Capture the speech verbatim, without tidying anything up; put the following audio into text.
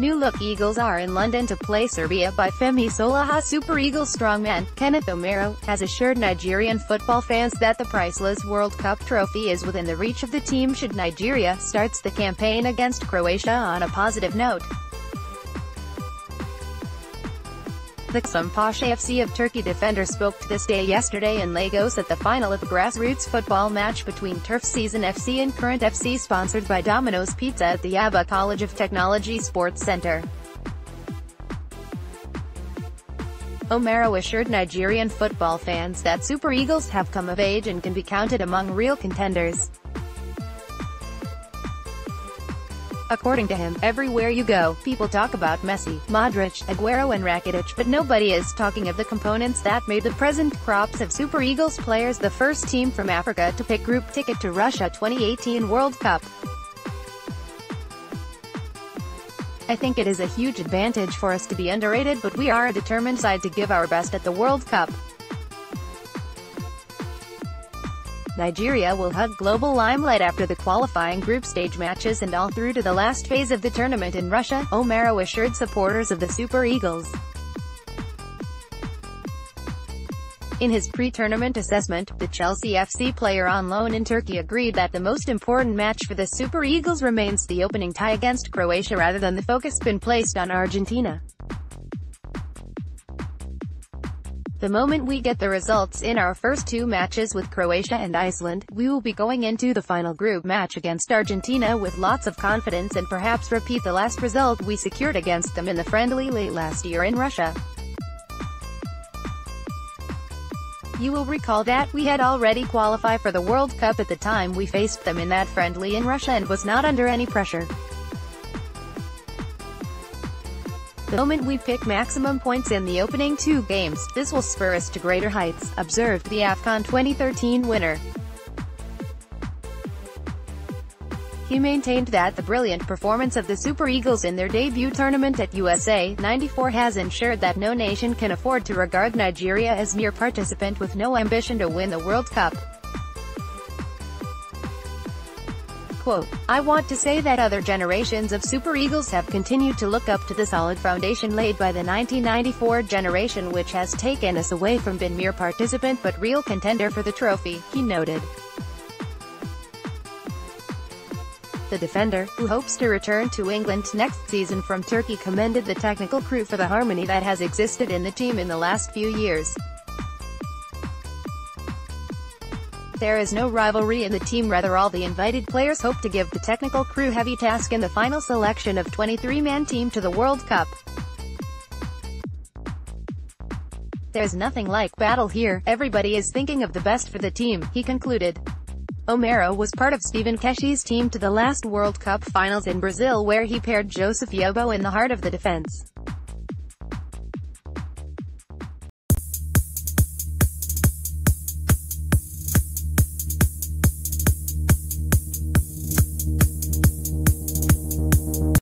New Look Eagles are in London to play Serbia by Femi Solaja. Super Eagles strongman, Kenneth Omeruo, has assured Nigerian football fans that the priceless World Cup trophy is within the reach of the team should Nigeria starts the campaign against Croatia on a positive note. The Kasimpasa F C of Turkey defender spoke to THISDAY yesterday in Lagos at the final of a grassroots football match between Turf Season F C and Current F C sponsored by Domino's Pizza at the Yaba College of Technology Sports Center. Omeruo assured Nigerian football fans that Super Eagles have come of age and can be counted among real contenders. According to him, everywhere you go, people talk about Messi, Modric, Aguero and Rakitic, but nobody is talking of the components that made the present crops of Super Eagles players the first team from Africa to pick group ticket to Russia twenty eighteen World Cup. I think it is a huge advantage for us to be underrated, but we are a determined side to give our best at the World Cup. Nigeria will hug global limelight after the qualifying group stage matches and all through to the last phase of the tournament in Russia, Omeruo assured supporters of the Super Eagles. In his pre-tournament assessment, the Chelsea F C player on loan in Turkey agreed that the most important match for the Super Eagles remains the opening tie against Croatia rather than the focus been placed on Argentina. The moment we get the results in our first two matches with Croatia and Iceland, we will be going into the final group match against Argentina with lots of confidence and perhaps repeat the last result we secured against them in the friendly late last year in Russia. You will recall that we had already qualified for the World Cup at the time we faced them in that friendly in Russia and was not under any pressure. The moment we pick maximum points in the opening two games, this will spur us to greater heights, observed the AFCON twenty thirteen winner. He maintained that the brilliant performance of the Super Eagles in their debut tournament at U S A ninety-four has ensured that no nation can afford to regard Nigeria as mere participant with no ambition to win the World Cup. Quote, I want to say that other generations of Super Eagles have continued to look up to the solid foundation laid by the nineteen ninety-four generation, which has taken us away from being mere participant but real contender for the trophy, he noted. The defender, who hopes to return to England next season from Turkey, commended the technical crew for the harmony that has existed in the team in the last few years. There is no rivalry in the team, rather all the invited players hope to give the technical crew heavy task in the final selection of twenty-three man team to the World Cup. There's nothing like battle here, everybody is thinking of the best for the team, he concluded. Omeruo was part of Stephen Keshi's team to the last World Cup finals in Brazil where he paired Joseph Yobo in the heart of the defense.